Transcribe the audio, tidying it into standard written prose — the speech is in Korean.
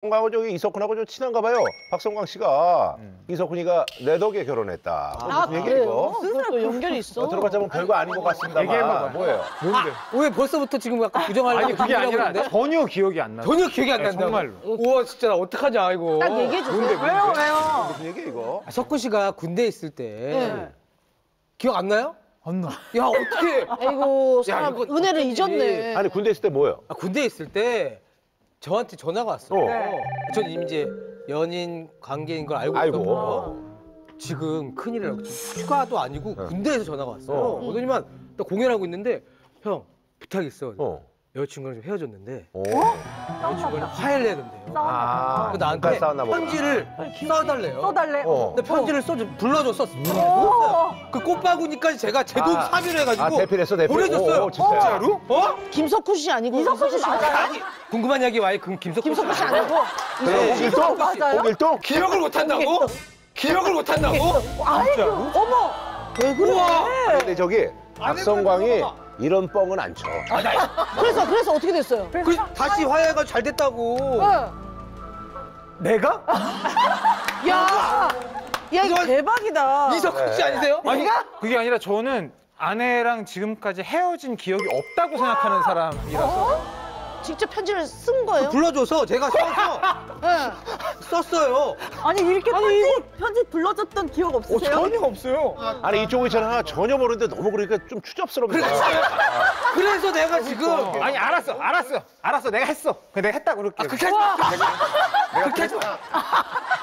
박성광하고 저기 이석훈하고 좀 친한가 봐요. 박성광 씨가 이석훈이가 내 덕에 결혼했다. 무슨 얘기예요? 무슨 사람 연결이 있어? 들어가자면 별거 아닌 것 같습니다만. 얘기해봐봐. 뭐예요? 뭔데? 왜 벌써부터 지금 약간 부정하려고? 아니 그게 아니라 그러는데? 전혀 기억이 안 나. 전혀 기억이 안 난다. 정말로. 우와 진짜 나 어떡하냐 이거. 딱 얘기해 주세요. 왜요? 무슨 얘기예요 이거? 아, 석훈 씨가 군대에 있을 때 기억 안 나요? 안 나. 야 어떻게? 아이고 사람 은혜를 잊었네. 아니 군대 있을 때 뭐예요? 아, 군대 있을 때. 저한테 전화가 왔어요. 전 이미 이제 연인 관계인 걸 알고 있었고 지금 큰일이라고 휴가도 아니고 군대에서 전화가 왔어요. 그러더니만 나 공연하고 있는데 형 부탁 있어. 여자친구랑 좀 헤어졌는데 여자친구랑 화해를 해야 된대요. 나한테 편지를 써달래요. 근데 편지를 불러줬어. 그 꽃바구니까지 제가 제동 삽입을 해가지고 보내줬어요. 진짜로? 김석훈 씨 아니고 이석훈 씨 맞아요? 궁금한 이야기 와요. 김석훈 씨 아니고 이석훈 맞아요? 홍길동? 기억을 못한다고? 기억을 못한다고? 아이고 어머 왜 그래? 근데 저기 박성광이 이런 뻥은 안 쳐. 그래서 어떻게 됐어요? 그래서 다시 화해가 잘 됐다고. 내가? 야 이거 대박이다. 이석훈 씨 아니세요? 아니 그게 아니라 저는 아내랑 지금까지 헤어진 기억이 없다고 생각하는 사람이라서. 직접 편지를 쓴 거예요? 불러줘서 제가 써서 썼어요. 아니 이렇게 편지 불러줬던 기억 없으세요? 전혀 없어요. 아니 이쪽이 저는 하나 전혀 모르는데 너무 그러니까 좀 추접스럽네요. 그래서 내가 지금 아니 알았어 내가 했어. 내가 했다고 그렇게. 그렇게 하지 마.